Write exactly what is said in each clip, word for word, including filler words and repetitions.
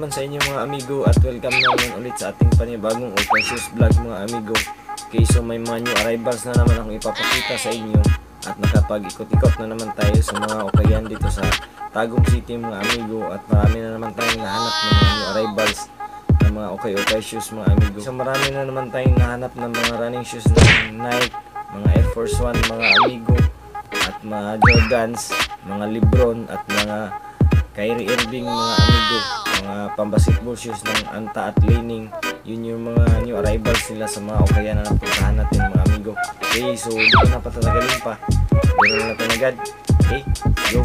naman sa inyo mga amigo at welcome naman ulit sa ating panibagong Open Shoes Vlog mga amigo. Okay, so may mga new arrivals na naman akong ipapakita sa inyo at nakapag-ikot-ikot na naman tayo sa mga okayan dito sa Tagum City mga amigo at marami na naman tayong nahanap ng mga new arrivals ng mga okay-okay shoes mga amigo. So marami na naman tayong nahanap ng mga running shoes ng Nike, mga Air Force one mga amigo at mga Jordans, mga Lebron at mga Kyrie Irving mga amigo, mga pambasketball shoes ng Anta at Lining. Yun yung mga new arrivals nila sa mga okayan na napuntahan natin mga amigo. Okay, so hindi ko na patatagalin pa, ganoon na natin agad. Okay, go!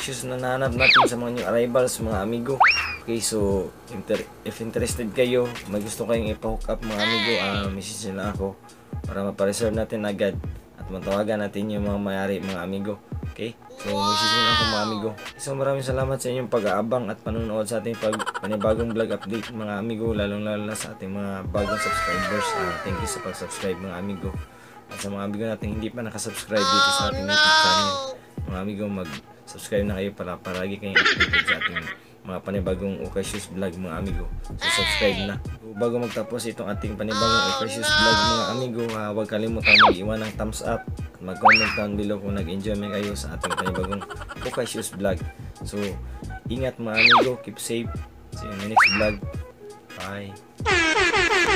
shoes na nahanap natin sa mga new arrivals, mga amigo. Okay, so inter if interested kayo, may gusto kayong ipa-hook up mga amigo, uh, message na ako para mapareserve natin agad at matawagan natin yung mga mayari mga amigo. Okay, so message na ako mga amigo. So maraming salamat sa inyong pag-aabang at panunood sa ating panibagong vlog update mga amigo, lalong lalo na sa ating mga bagong subscribers. Uh, thank you sa pag-subscribe mga amigo. At sa mga amigo natin hindi pa nakasubscribe dito sa ating YouTube channel, mga amigo, mag-subscribe na kayo para palagi kayong updated sa ating mga panibagong Ukay Shoes vlog mga amigo. So subscribe na. Bago magtapos itong ating panibagong Ukay Shoes vlog mga amigo, uh, huwag kalimutan mag-iwan ng thumbs up at mag-comment down below kung nag-enjoy may kayo sa ating panibagong Ukay Shoes vlog. So ingat mga amigo, keep safe. See you in the next vlog. Bye.